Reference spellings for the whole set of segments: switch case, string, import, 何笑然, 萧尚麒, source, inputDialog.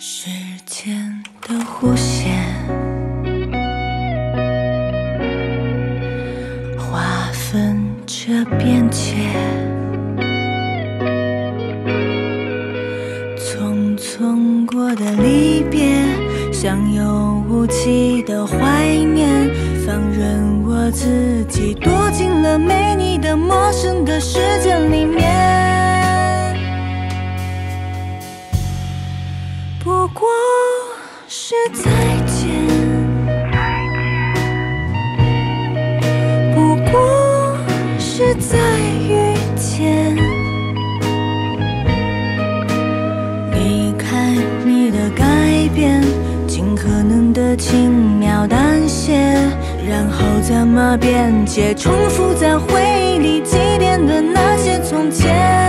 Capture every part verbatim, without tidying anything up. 时间的弧线，划分着边界，匆匆过的离别，像有无期的怀念，放任我自己躲进了没你的陌生的时间里面。 不过是再见，不过是再遇见。离开你的改变，尽可能的轻描淡写，然后怎么辩解？重复在回忆里祭奠的那些从前。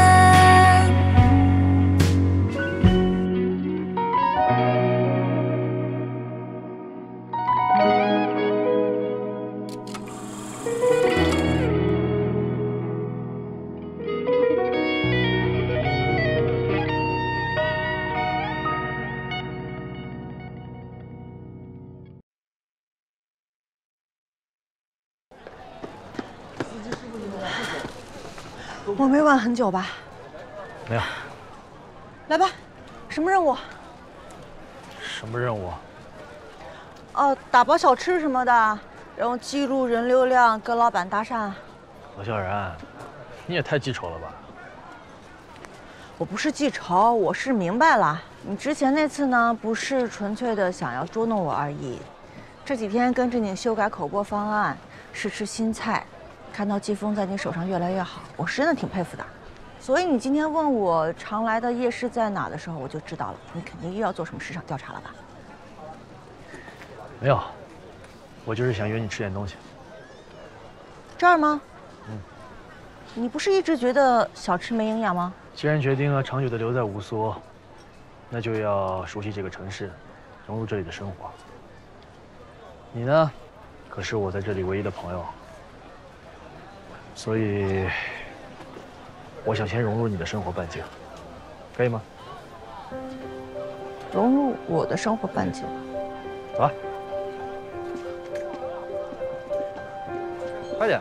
我没晚很久吧？没有。来吧，什么任务？什么任务？哦，打包小吃什么的，然后记录人流量，跟老板搭讪。罗小然，你也太记仇了吧！我不是记仇，我是明白了。你之前那次呢，不是纯粹的想要捉弄我而已。这几天跟着你修改口播方案，试吃新菜。 看到季风在你手上越来越好，我是真的挺佩服的。所以你今天问我常来的夜市在哪的时候，我就知道了，你肯定又要做什么市场调查了吧？没有，我就是想约你吃点东西。这儿吗？嗯。你不是一直觉得小吃没营养吗？既然决定了长久的留在乌苏，那就要熟悉这个城市，融入这里的生活。你呢，可是我在这里唯一的朋友。 所以，我想先融入你的生活半径，可以吗？融入我的生活半径。走啊，快点！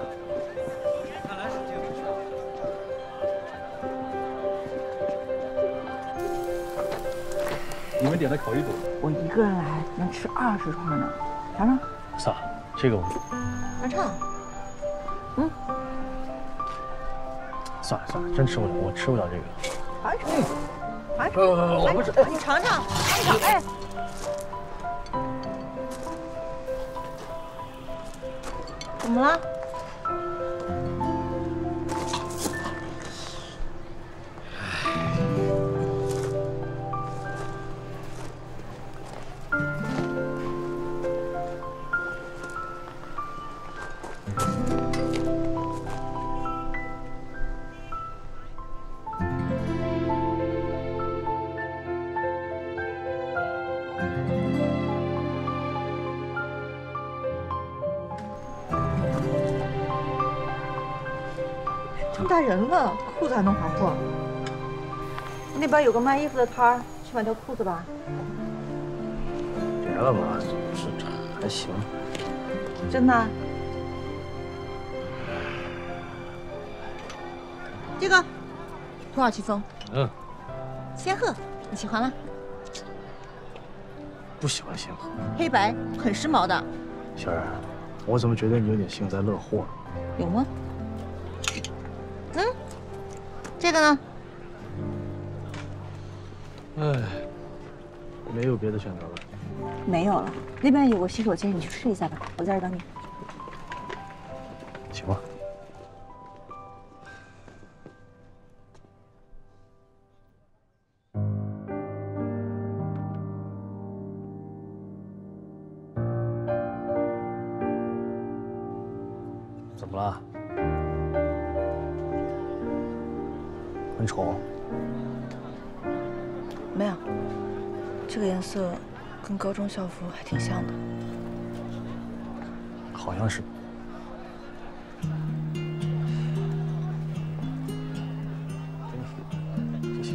你们点的烤鱼肚，我一个人来能吃二十串呢，尝尝。嫂，这个我尝尝。嗯。 算了算了，真吃不了，我吃不了这个。尝一尝，尝一尝，我不吃。你尝尝，尝一尝，哎。怎么了？吓人了，裤子还能划破？那边有个卖衣服的摊儿，去买条裤子吧。别了吧，这还行。真的？这个土耳其风。嗯。仙鹤，你喜欢吗？不喜欢仙鹤。黑白，很时髦的。小冉，我怎么觉得你有点幸灾乐祸？有吗？ 嗯，这个呢？哎，没有别的选择了。没有了，那边有个洗手间，你去试一下吧。我在这等你。行吧。怎么了？ 很丑，没有，这个颜色跟高中校服还挺像的，好像是。真的，谢谢。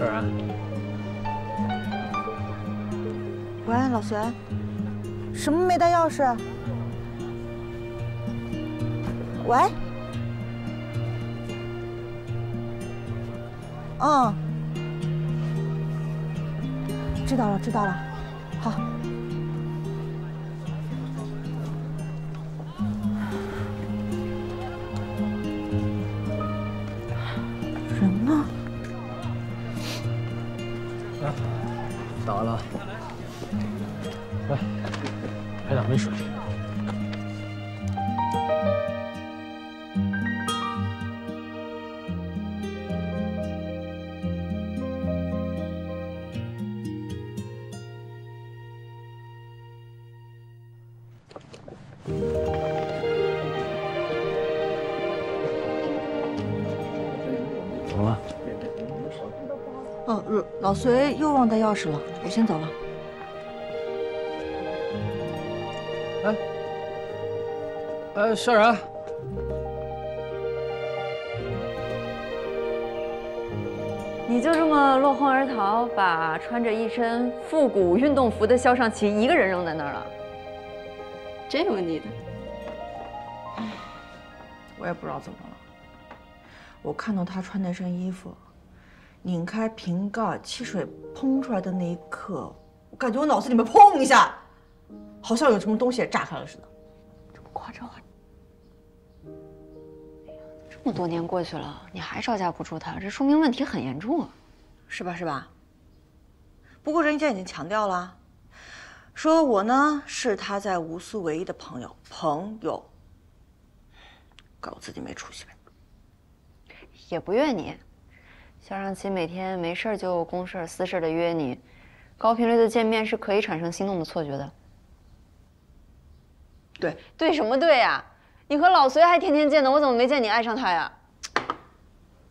小然。喂，老隋，什么没带钥匙？喂。嗯，知道了，知道了，好。 老隋又忘带钥匙了，我先走了。哎，哎，萧然，你就这么落荒而逃，把穿着一身复古运动服的肖尚奇一个人扔在那儿了？真有你的！我也不知道怎么了，我看到他穿那身衣服。 拧开瓶盖，汽水喷出来的那一刻，我感觉我脑子里面砰一下，好像有什么东西也炸开了似的。这么夸张啊？这么多年过去了，你还招架不住他，这说明问题很严重啊，是吧？是吧？不过人家已经强调了，说我呢是他在无私唯一的朋友，朋友，怪我自己没出息呗。也不怨你。 肖尚奇每天没事就公事私事的约你，高频率的见面是可以产生心动的错觉的。对对什么对呀？你和老隋还天天见呢，我怎么没见你爱上他呀？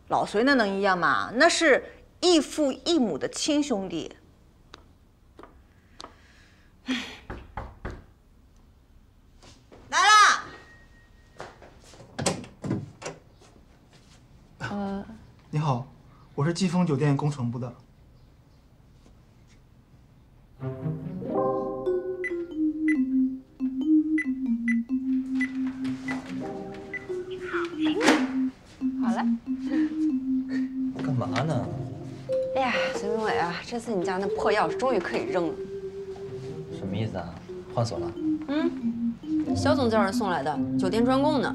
老隋那能一样吗？那是异父异母的亲兄弟。来啦！呃，你好。 我是季风酒店工程部的。好了。干嘛呢？哎呀，隋明伟啊，这次你家那破钥匙终于可以扔了。什么意思啊？换锁了？嗯，肖总叫人送来的，酒店专供呢。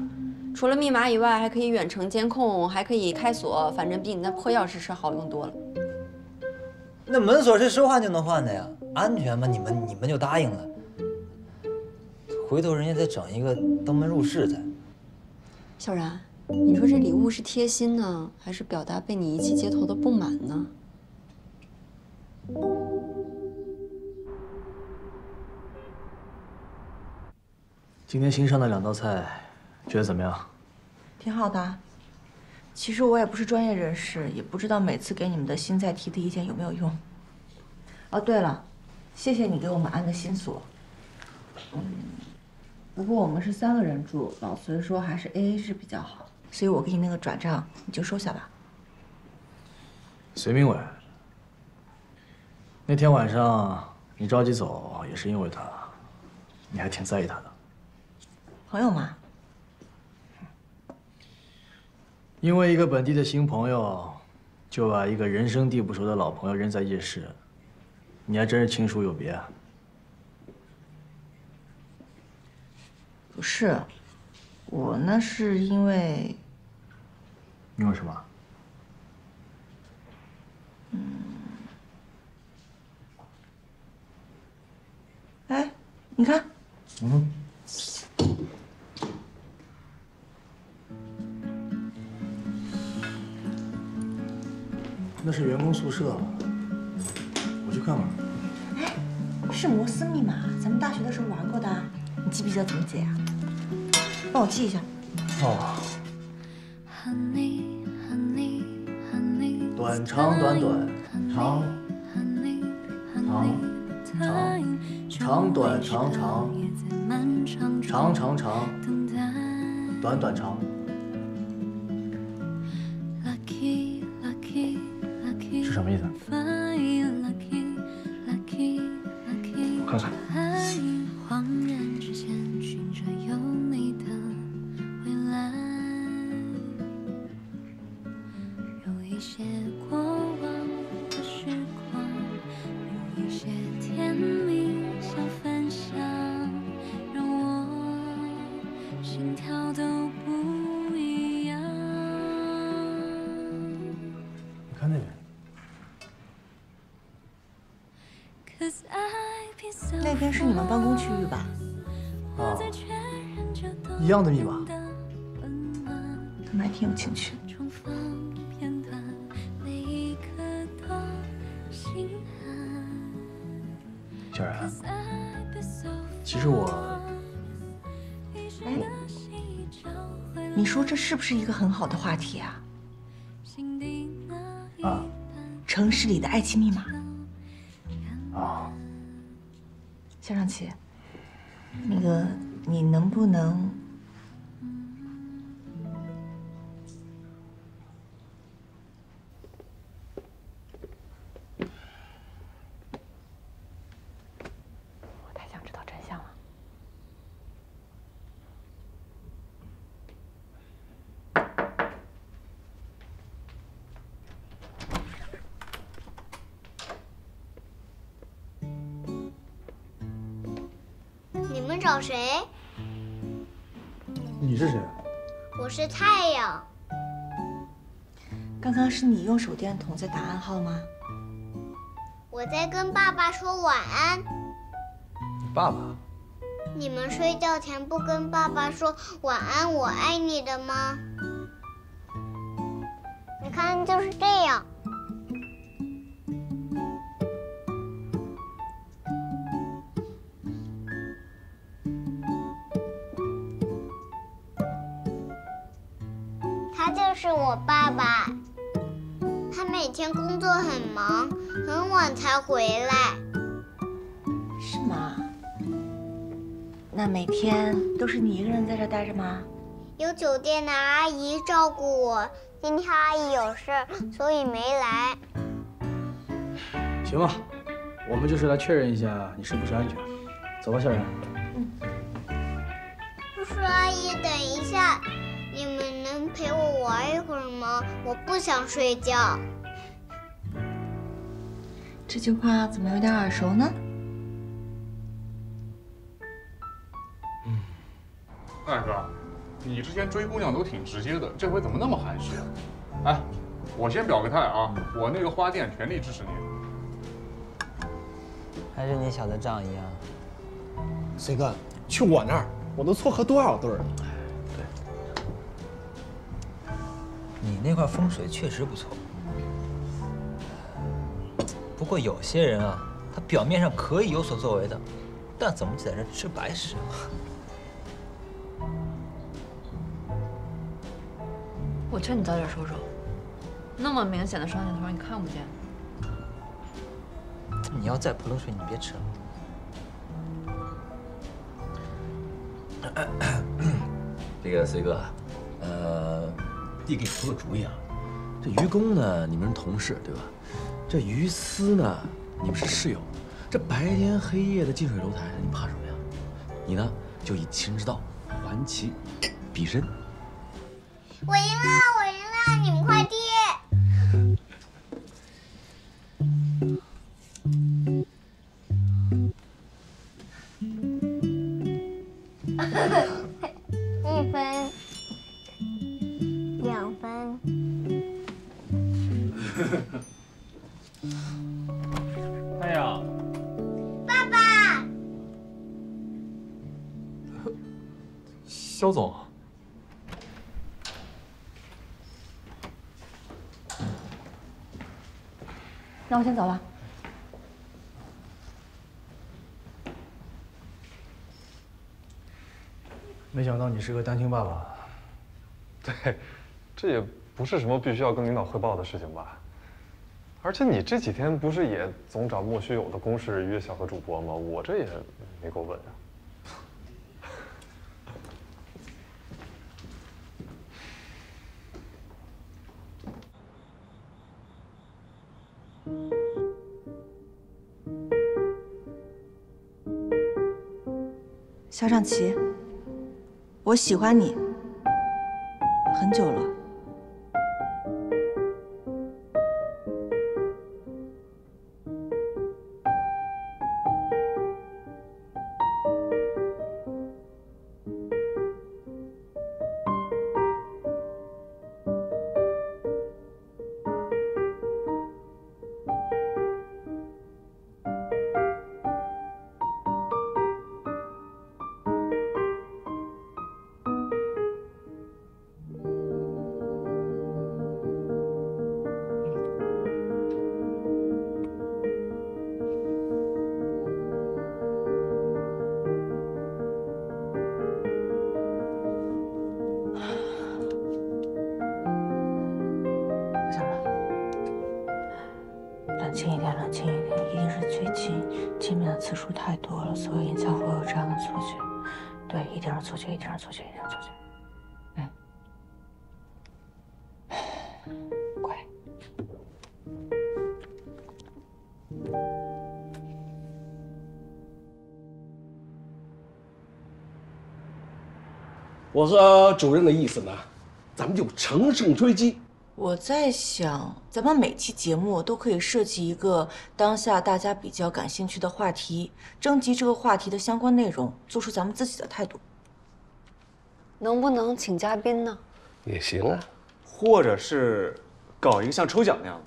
除了密码以外，还可以远程监控，还可以开锁，反正比你那破钥匙是好用多了。那门锁是说换就能换的呀，安全嘛，你们你们就答应了。回头人家再整一个登门入室的。小然，你说这礼物是贴心呢，还是表达被你遗弃街头的不满呢？ 今天新上的两道菜。 觉得怎么样？挺好的。其实我也不是专业人士，也不知道每次给你们的新菜提的意见有没有用。哦，对了，谢谢你给我们安的新锁。嗯，不过我们是三个人住，老隋说还是 A A 制比较好，所以我给你那个转账，你就收下吧。隋明伟，那天晚上你着急走也是因为他，你还挺在意他的。朋友嘛。 因为一个本地的新朋友，就把一个人生地不熟的老朋友扔在夜市，你还真是亲疏有别啊！不是，我呢是因为……因为什么？嗯。哎，你看。嗯。 那是员工宿舍，我去看看。哎，是摩斯密码，咱们大学的时候玩过的，你记不记得怎么解啊？帮我记一下。哦。短长短短，长长长短长长，长长长，短短长。 是什么意思？我看看。那边是你们办公区域吧？哦，一样的密码。他们还挺有情趣。小然，其实我……哎，你说这是不是一个很好的话题啊？啊，城市里的爱情密码。 肖尚奇，那个你能不能……我太想知道真相了。找谁？你是谁？我是太阳。刚刚是你用手电筒在打暗号吗？我在跟爸爸说晚安。你爸爸？你们睡觉前不跟爸爸说晚安，我爱你的吗？你看，就是这样。 是我爸爸，他每天工作很忙，很晚才回来。是吗？那每天都是你一个人在这待着吗？有酒店的阿姨照顾我，今天阿姨有事，所以没来。行吧，我们就是来确认一下你是不是安全。走吧，小然。嗯。叔叔阿姨，等一下。 你们能陪我玩一会儿吗？我不想睡觉。这句话怎么有点耳熟呢？嗯，大哥，你之前追姑娘都挺直接的，这回怎么那么含蓄啊？哎，我先表个态啊，我那个花店全力支持你。还是你小的仗义啊？谁干？去我那儿，我能撮合多少对儿？ 你那块风水确实不错，不过有些人啊，他表面上可以有所作为的，但怎么在这吃白食啊？我劝你早点收手，那么明显的双箭头你看不见。你要再泼冷水，你别吃了。这个随哥，呃。 弟给你出个主意啊，这于公呢，你们是同事对吧？这于私呢，你们是室友。这白天黑夜的近水楼台，你怕什么呀？你呢，就以其人之道还其彼身。我赢了，我赢了，你们快递。一分。 两分。太阳。爸爸。肖总。那我先走了。没想到你是个单亲爸爸。对。 这也不是什么必须要跟领导汇报的事情吧？而且你这几天不是也总找莫须有的公事约小何主播吗？我这也没够稳啊。肖尚奇，我喜欢你很久了。我和主任的意思呢，咱们就乘胜追击。我在想，咱们每期节目都可以设计一个当下大家比较感兴趣的话题，征集这个话题的相关内容，做出咱们自己的态度。能不能请嘉宾呢？也行啊，或者是搞一个像抽奖那样的，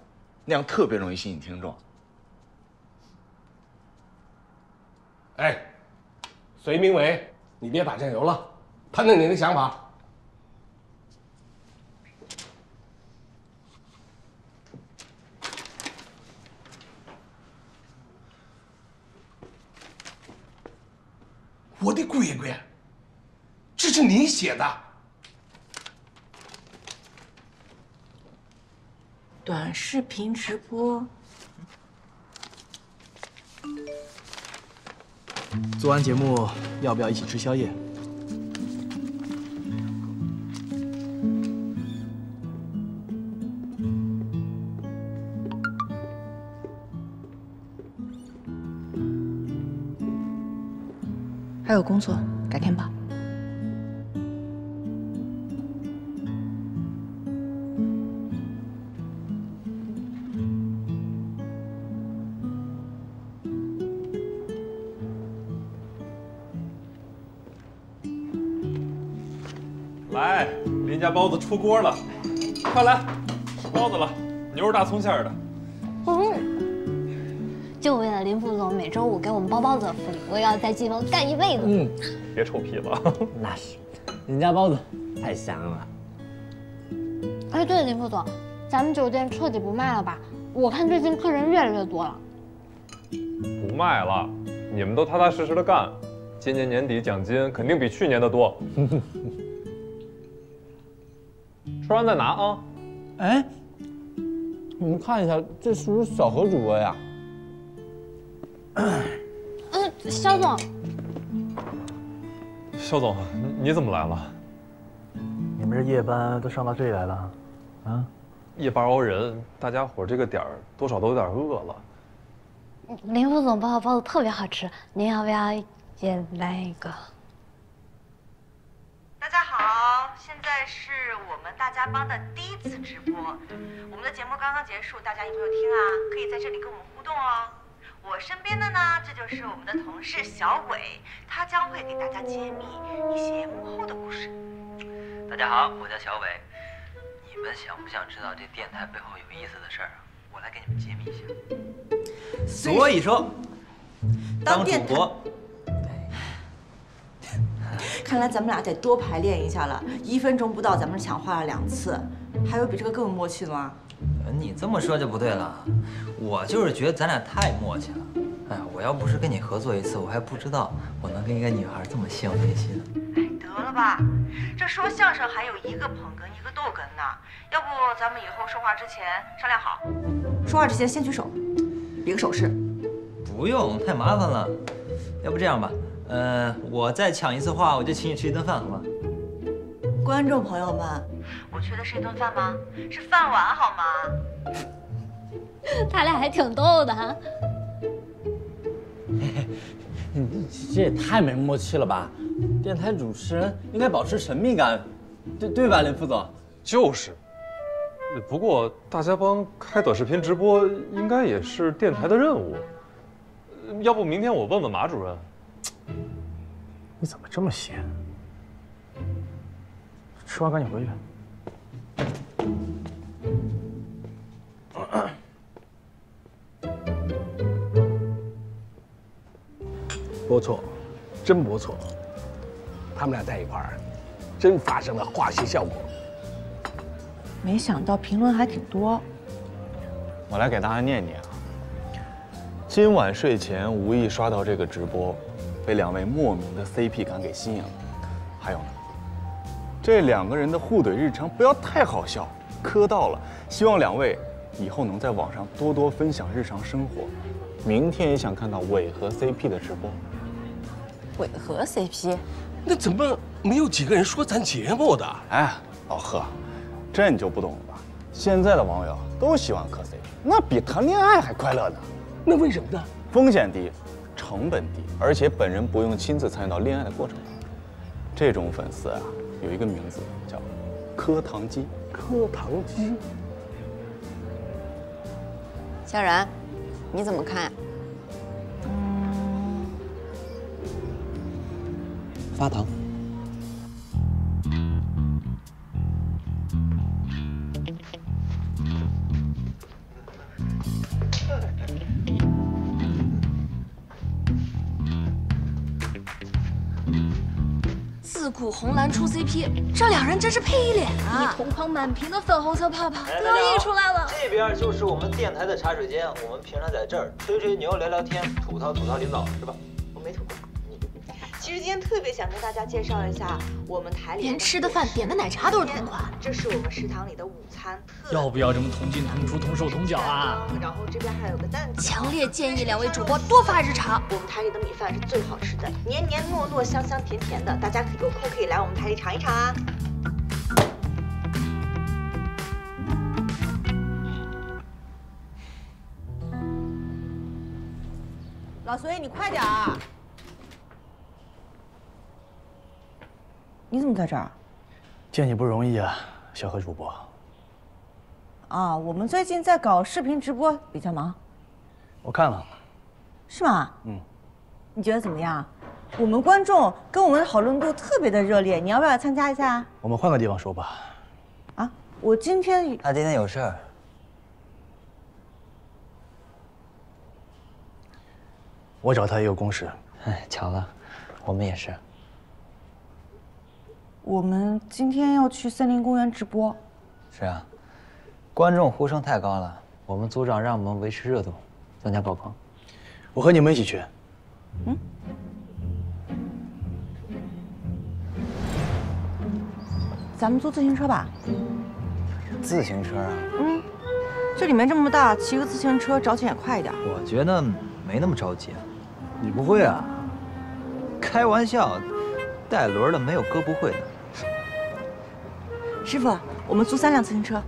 那样特别容易吸引听众。哎，隋明伟，你别打酱油了。 谈谈你的想法。我的乖乖，这是你写的？短视频直播。做完节目，要不要一起吃宵夜？ 还有工作，改天吧。来，林家包子出锅了，快来，包子了，牛肉大葱馅的。嗯。 就为了林副总每周五给我们包包子的福利，我也要在季风干一辈子。嗯，别臭屁了。那是，林家包子太香了。哎，对了，林副总，咱们酒店彻底不卖了吧？我看最近客人越来越多了。不卖了，你们都踏踏实实的干，今年年底奖金肯定比去年的多。吃完再拿啊。哎，你们看一下，这是不是小何主播呀？ 嗯，肖总，肖总，你怎么来了？你们这夜班都上到这里来了，啊？夜班熬人，大家伙这个点儿多少都有点饿了。林副总包的包子特别好吃，您要不要也来一个？大家好，现在是我们大家帮的第一次直播，我们的节目刚刚结束，大家有没有听啊？可以在这里跟我们互动哦。 我身边的呢，这就是我们的同事小伟，他将会给大家揭秘一些幕后的故事。大家好，我叫小伟，你们想不想知道这电台背后有意思的事儿啊？我来给你们揭秘一下。所以说，当主播，看来咱们俩得多排练一下了。一分钟不到，咱们抢话了两次，还有比这个更有默契的吗？ 你这么说就不对了，我就是觉得咱俩太默契了。哎呀，我要不是跟你合作一次，我还不知道我能跟一个女孩这么心有灵犀呢。哎，得了吧，这说相声还有一个捧哏，一个逗哏呢。要不咱们以后说话之前商量好，说话之前先举手，比个手势。不用，太麻烦了。要不这样吧，呃，我再抢一次话，我就请你吃一顿饭，好吗？观众朋友们。 我缺的是一顿饭吗？是饭碗好吗？他俩还挺逗的哈。这也太没默契了吧！电台主持人应该保持神秘感，对对吧，林副总？就是。不过大家帮开短视频直播，应该也是电台的任务。要不明天我问问马主任？你怎么这么闲？吃完赶紧回去。 不错，真不错。他们俩在一块儿，真发生了化学效果。没想到评论还挺多。我来给大家念念啊。今晚睡前无意刷到这个直播，被两位莫名的 C P 感给吸引了。还有呢，这两个人的互怼日常不要太好笑，磕到了。希望两位以后能在网上多多分享日常生活。明天也想看到伪和 C P 的直播。 伪和 C P， 那怎么没有几个人说咱节目的？哎，老贺，这你就不懂了吧？现在的网友都喜欢磕 C P， 那比谈恋爱还快乐呢。那为什么呢？风险低，成本低，而且本人不用亲自参与到恋爱的过程当中。这种粉丝啊，有一个名字叫“磕糖机”。磕糖机。小然，你怎么看？ 发糖。自古红蓝出 C P， 这两人真是配一脸啊！你同框满屏的粉红色泡泡得意出来了。这边就是我们电台的茶水间，我们平常在这儿吹吹牛、聊聊天、吐槽吐槽领导，是吧？我没吐。 其实今天特别想跟大家介绍一下我们台里连吃的饭、点的奶茶都是同款。这是我们食堂里的午餐，要不要这么同进同出、同手同脚啊？然后这边还有个蛋。强烈建议两位主播多发日常。我们台里的米饭是最好吃的，黏黏糯糯、香香甜甜的，大家可有空可以来我们台里尝一尝啊。老隋，你快点啊！ 你怎么在这儿？见你不容易啊，小何主播。啊，我们最近在搞视频直播，比较忙。我看了。是吗？嗯。你觉得怎么样？我们观众跟我们的讨论度特别的热烈，你要不要参加一下？我们换个地方说吧。啊，我今天……他今天有事儿。我找他也有公事。哎，巧了，我们也是。 我们今天要去森林公园直播。是啊，观众呼声太高了，我们组长让我们维持热度，增加曝光。我和你们一起去。嗯。咱们租自行车吧。自行车啊？嗯。这里面这么大，骑个自行车找钱也快一点。我觉得没那么着急啊。你不会啊？开玩笑，带轮的没有哥不会的。 师傅，我们租三辆自行车。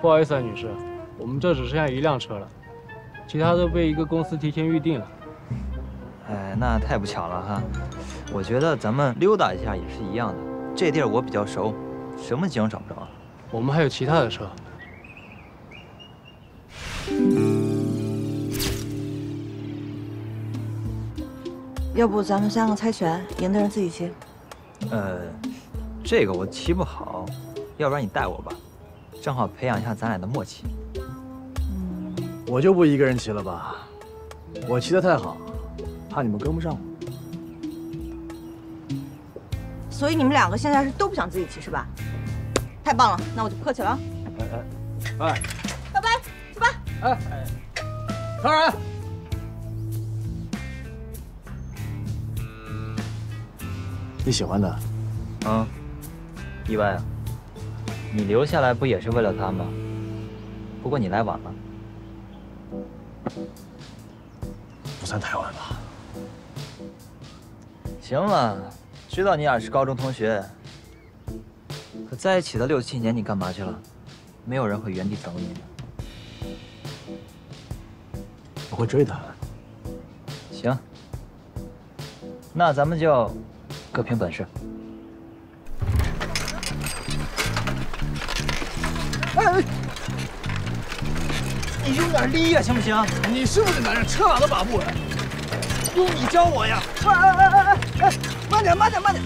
不好意思啊，女士，我们这只剩下一辆车了，其他都被一个公司提前预定了。哎，那太不巧了哈！我觉得咱们溜达一下也是一样的，这地儿我比较熟，什么景找不着啊。我们还有其他的车。要不咱们三个猜拳，赢的人自己骑。呃，这个我骑不好。 要不然你带我吧，正好培养一下咱俩的默契。嗯，我就不一个人骑了吧，我骑得太好，怕你们跟不上我。所以你们两个现在是都不想自己骑是吧？太棒了，那我就不客气了啊！哎哎哎，拜拜，去吧！哎哎，唐然，你喜欢的？啊，意外啊。 你留下来不也是为了他吗？不过你来晚了，不算太晚吧。行了，知道你俩是高中同学，可在一起的六七年你干嘛去了？没有人会原地等你的。我会追她。行，那咱们就各凭本事。哎，你用点力呀，行不行？你是不是男人，车马都把不稳？用你教我呀！哎哎哎哎哎哎，慢点，慢点，慢点！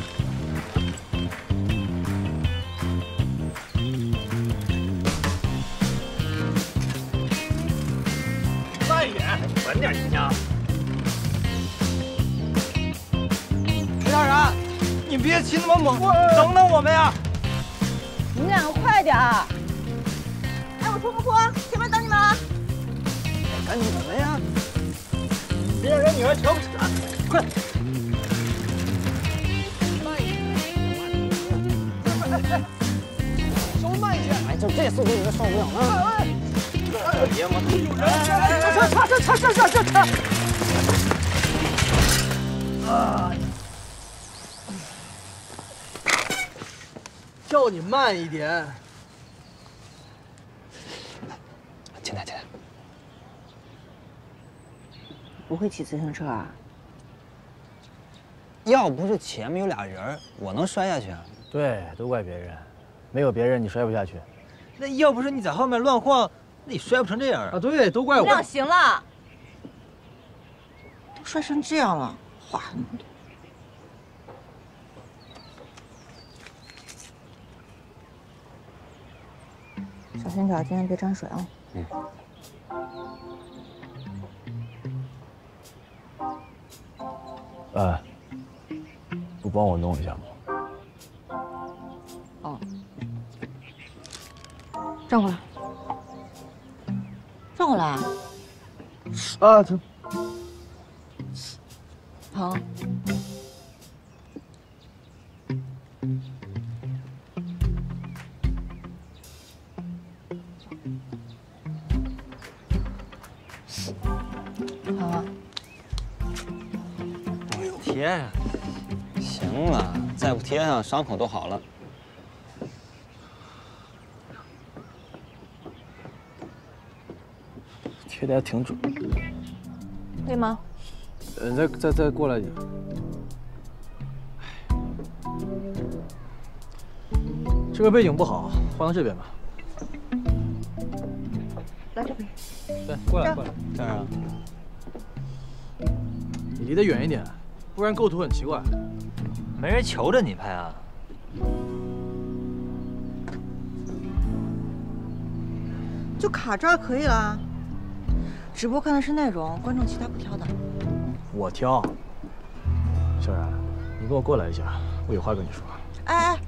慢一点，稳点，你呀！ 大然，你别骑那么猛，等等我们呀！你们两个快点儿！哎，我脱不脱？前面等你们啊！赶紧什么呀？别让人女儿瞧不起咱！快！慢一点！慢一点！稍微慢一点！哎，就这速度你就受不了了！哎哎！老爷们，有人！上上上上上上上！啊！ 叫你慢一点，进来进来。不会骑自行车啊？要不是前面有俩人，我能摔下去啊？对，都怪别人，没有别人你摔不下去。那要不是你在后面乱晃，那你摔不成这样啊？啊，对，都怪我。你俩行了，都摔成这样了，哇！ 小心点，今天别沾水啊！嗯。哎，不帮我弄一下吗？哦。转过来，转过来啊！啊，疼！疼！贴上，行了，再不贴上伤口都好了。贴的还挺准，对吗？呃，再再再过来一点。这边背景不好，换到这边吧。来这边。对，过来过来，这儿啊。你离得远一点。 不然构图很奇怪，没人求着你拍啊！就卡这儿可以了，直播看的是内容，观众其他不挑的。我挑。小然，你跟我过来一下，我有话跟你说。哎哎，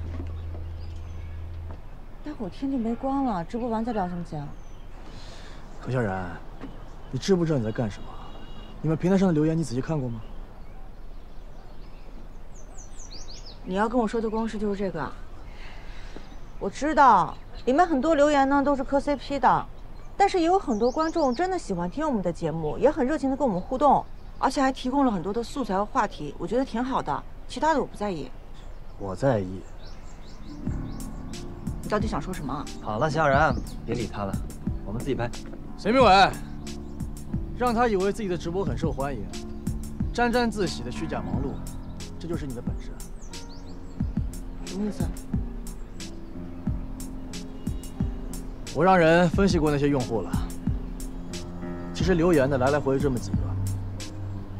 待会儿天就没光了，直播完再聊行不行？何小然，你知不知道你在干什么？你们平台上的留言你仔细看过吗？ 你要跟我说的公式就是这个，我知道里面很多留言呢都是磕 C P 的，但是也有很多观众真的喜欢听我们的节目，也很热情的跟我们互动，而且还提供了很多的素材和话题，我觉得挺好的。其他的我不在意，我在意。你到底想说什么啊？好了，小然，别理他了，我们自己拍。谁没稳？让他以为自己的直播很受欢迎，沾沾自喜的虚假忙碌，这就是你的本事。 什么意思？我让人分析过那些用户了。其实留言的来来回回这么几个，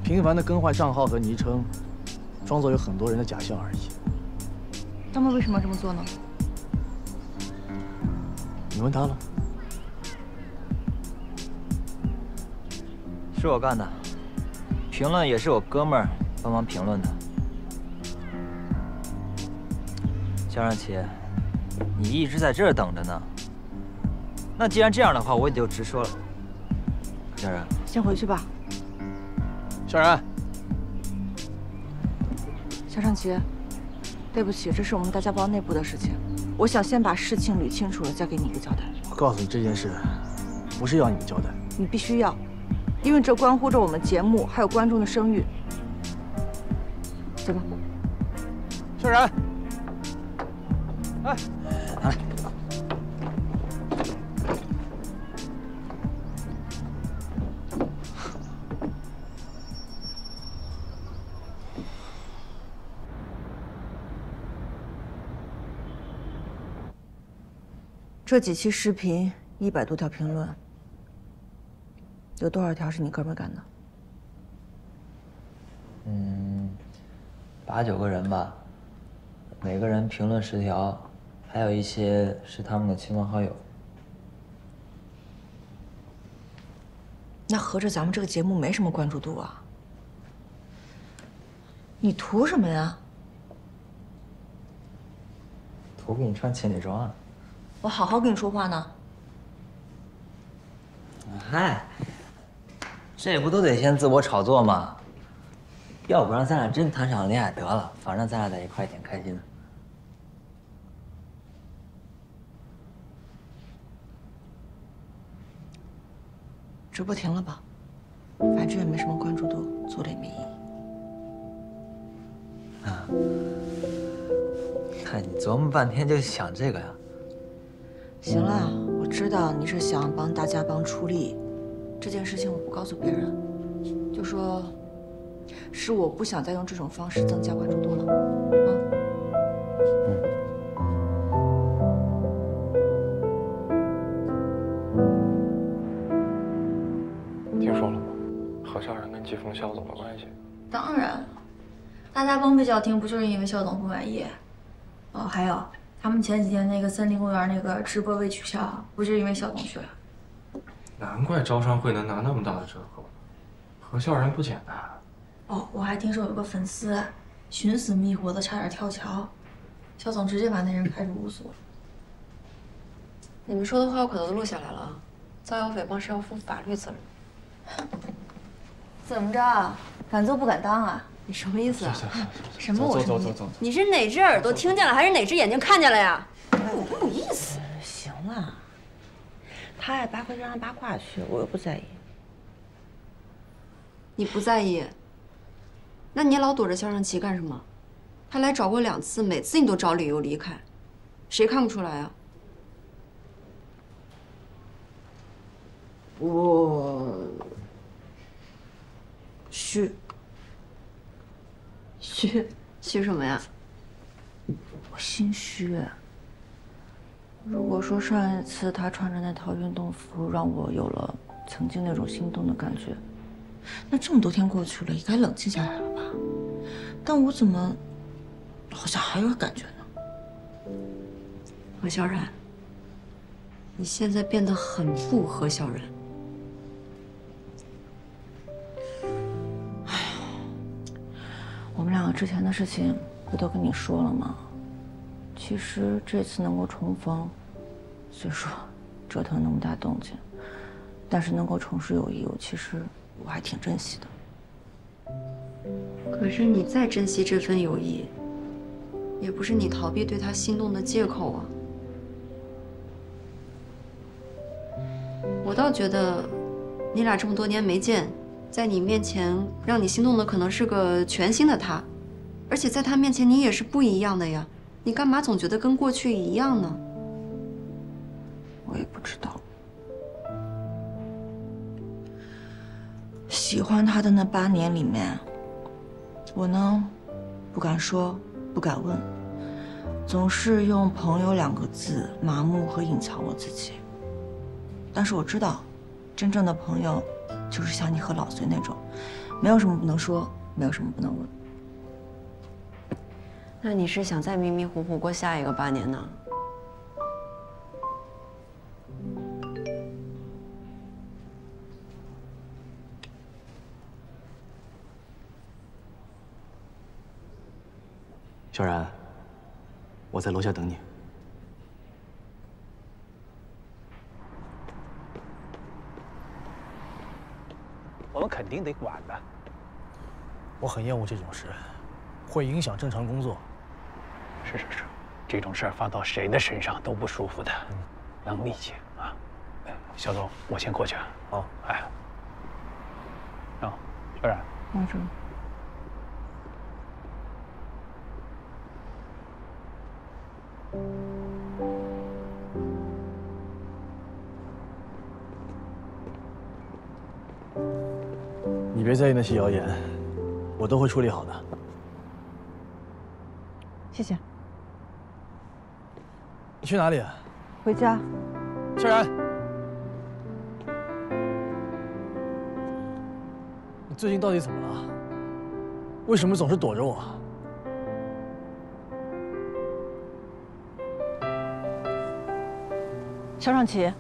频繁的更换账号和昵称，装作有很多人的假象而已。他们为什么这么做呢？你问他了？是我干的，评论也是我哥们儿帮忙评论的。 江尚奇，你一直在这儿等着呢。那既然这样的话，我也就直说了。小然，先回去吧。小然，江尚奇，对不起，这是我们大家报内部的事情，我想先把事情捋清楚了，再给你一个交代。我告诉你，这件事不是要你们交代，你必须要，因为这关乎着我们节目还有观众的声誉。走吧，小然。 哎，来，这几期视频一百多条评论，有多少条是你哥们干的？嗯，八九个人吧，每个人评论十条，还有一些是他们的亲朋好友。那合着咱们这个节目没什么关注度啊？你图什么呀？图给你穿情侣装啊！我好好跟你说话呢。嗨，这不都得先自我炒作吗？要不然咱俩真谈上恋爱得了，反正咱俩在一块也挺开心的。直播停了吧，反正也没什么关注度，做了也没意义。啊，那你琢磨半天就想这个呀？行了，我知道你是想帮大家帮出力，这件事情我不告诉别人，就说是我不想再用这种方式增加关注度了，啊。嗯。 和校长跟季风肖总的关系，当然，大家崩被叫停不就是因为肖总不满意？哦，还有他们前几天那个森林公园那个直播被取消，不是因为肖总去了。难怪招商会能拿那么大的折扣，和校人不简单。哦，我还听说有个粉丝寻死觅活的，差点跳桥，肖总直接把那人开除无所。你们说的话我可都录下来了，造谣诽谤是要负法律责任。 怎么着，敢做不敢当啊？你什么意思啊？什么我走走走，你是哪只耳朵听见了，还是哪只眼睛看见了呀？有没有意思？行了，他爱八卦就让八卦去，我又不在意。你不在意？那你老躲着肖尚奇干什么？他来找过两次，每次你都找理由离开，谁看不出来啊？我。 虚，虚虚什么呀？我心虚。如果说上一次他穿着那套运动服让我有了曾经那种心动的感觉，那这么多天过去了，也该冷静下来了吧？但我怎么好像还有感觉呢？何小冉，你现在变得很不何小冉。 我们两个之前的事情不都跟你说了吗？其实这次能够重逢，虽说折腾那么大动静，但是能够重拾友谊，我其实我还挺珍惜的。可是你再珍惜这份友谊，也不是你逃避对他心动的借口啊。我倒觉得，你俩这么多年没见。 在你面前，让你心动的可能是个全新的他，而且在他面前你也是不一样的呀。你干嘛总觉得跟过去一样呢？我也不知道。喜欢他的那八年里面，我呢，不敢说，不敢问，总是用“朋友”两个字麻木和隐藏我自己。但是我知道，真正的朋友。 就是像你和老隋那种，没有什么不能说，没有什么不能问。那你是想再迷迷糊糊过下一个八年呢？小冉，我在楼下等你。 我们肯定得管的。我很厌恶这种事，会影响正常工作。是是是，这种事儿放到谁的身上都不舒服的，能理解啊。小总，我先过去。好，哎。啊，小冉。王主任。别在意那些谣言，我都会处理好的。谢谢。你去哪里啊？回家。萧然，你最近到底怎么了？为什么总是躲着我？萧尚奇，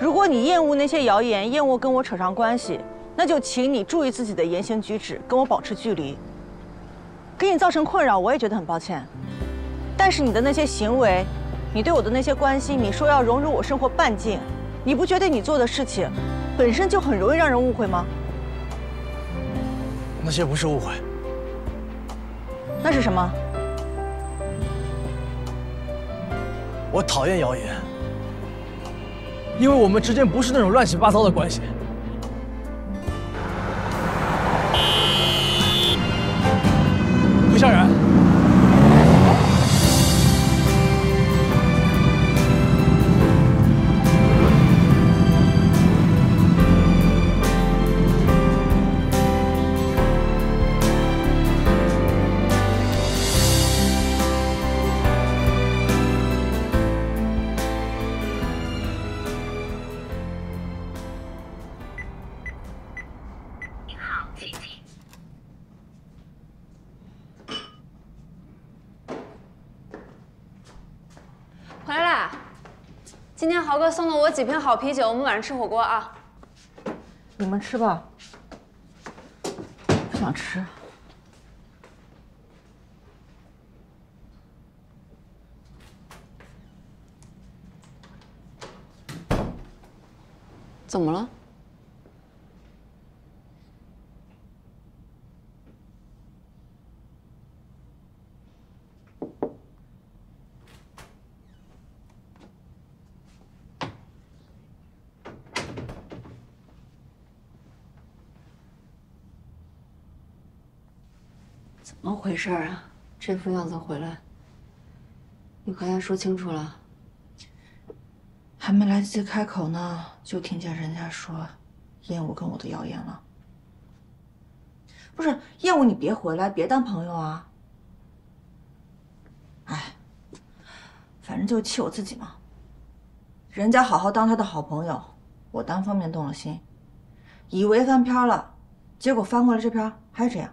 如果你厌恶那些谣言，厌恶跟我扯上关系，那就请你注意自己的言行举止，跟我保持距离。给你造成困扰，我也觉得很抱歉。 但是你的那些行为，你对我的那些关心，你说要融入我生活半径，你不觉得你做的事情本身就很容易让人误会吗？那些不是误会，那是什么？我讨厌谣言，因为我们之间不是那种乱七八糟的关系。 今天豪哥送了我几瓶好啤酒，我们晚上吃火锅啊！你们吃吧，不想吃。怎么了？怎么回事啊？这副样子回来，你和他说清楚了？还没来得及开口呢，就听见人家说厌恶跟我的谣言了。不是厌恶你别回来，别当朋友啊！哎，反正就气我自己嘛。人家好好当他的好朋友，我单方面动了心，以为翻篇了，结果翻过来这篇还是这样。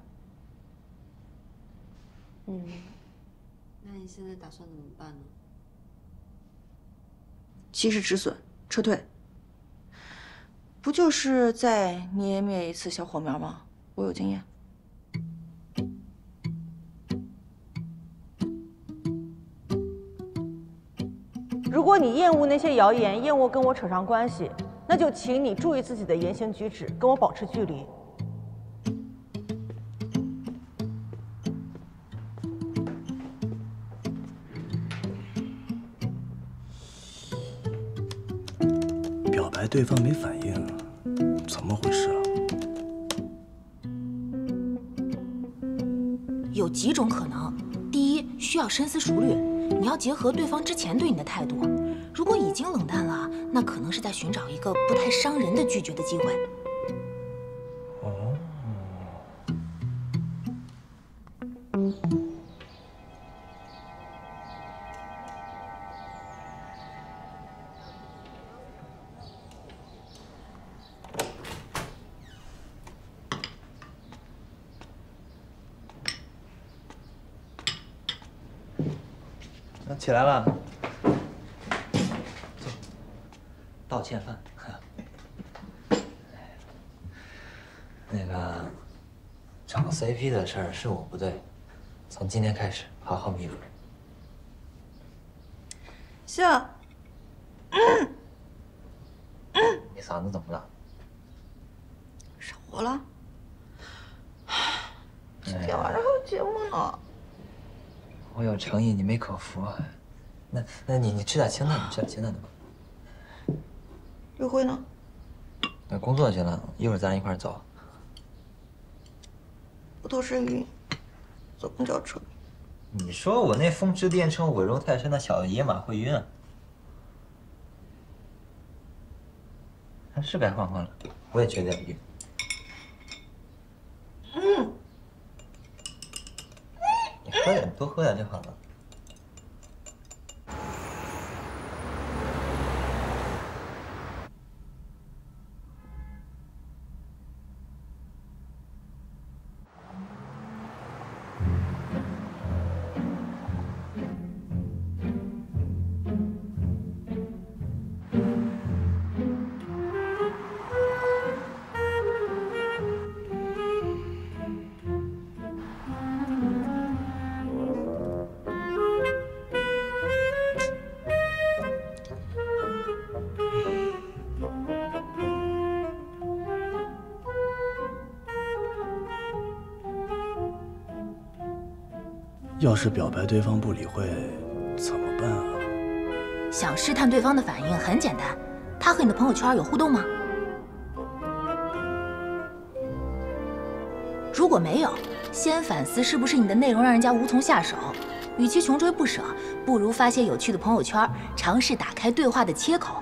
嗯，那你现在打算怎么办呢？及时止损，撤退。不就是再捏灭一次小火苗吗？我有经验。如果你厌恶那些谣言，厌恶跟我扯上关系，那就请你注意自己的言行举止，跟我保持距离。 哎，对方没反应，怎么回事啊？有几种可能：第一，需要深思熟虑，你要结合对方之前对你的态度。如果已经冷淡了，那可能是在寻找一个不太伤人的拒绝的机会。哦。起来了，坐。道歉饭。那个找 C P 的事儿是我不对，从今天开始好好弥补。笑。你嗓子怎么了？上火了。今天晚上还有节目呢。我有诚意，你没口福、啊。 那，那你你吃点清淡的，吃点清淡的吧。约会呢？那工作去了，一会儿咱一块儿走。不透视鱼，坐公交车。你说我那风驰电掣、稳如泰山的小野马会晕啊？是该换换了，我也觉得有点晕。嗯。你喝点，多喝点就好了。要是表白对方不理会，怎么办啊？想试探对方的反应很简单，他和你的朋友圈有互动吗？如果没有，先反思是不是你的内容让人家无从下手。与其穷追不舍，不如发些有趣的朋友圈，尝试打开对话的切口。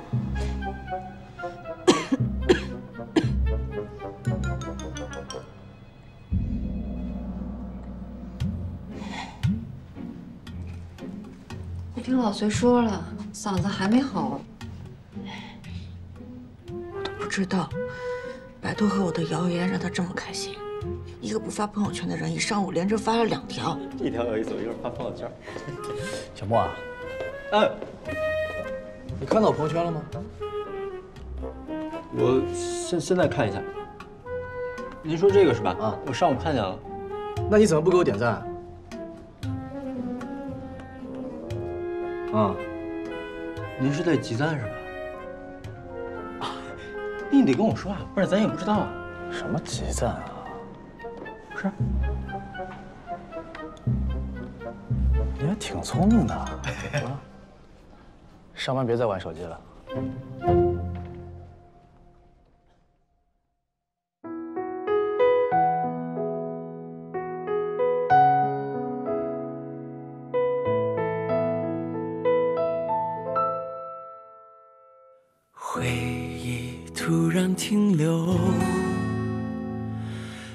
听老隋说了，嗓子还没好，我都不知道百度和我的谣言让他这么开心。一个不发朋友圈的人，一上午连着发了两条，一条有意思，我一会儿发朋友圈。小莫啊，哎，你看到我朋友圈了吗？我现现在看一下。您说这个是吧？啊，我上午看见了。那你怎么不给我点赞？ 啊，您是在集赞是吧？啊，那你得跟我说啊，不然咱也不知道啊。什么集赞啊？是。你还挺聪明的啊！上班别再玩手机了。回忆突然停留，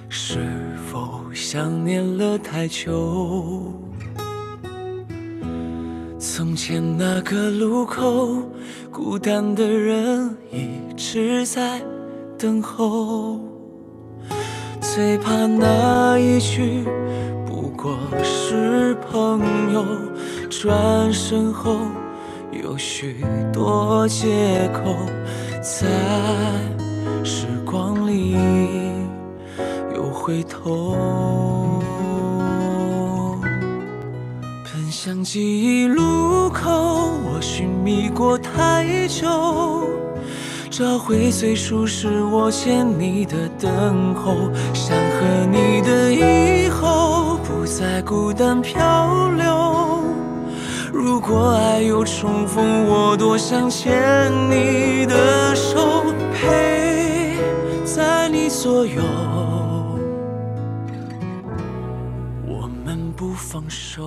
是否想念了太久？从前那个路口，孤单的人一直在等候。最怕那一句“不过是朋友”，转身后。 有许多借口，在时光里又回头。奔向记忆路口，我寻觅过太久，找回最舒适我欠你的等候。想和你的以后，不再孤单漂流。 如果爱有重逢，我多想牵你的手，陪在你左右，我们不放手。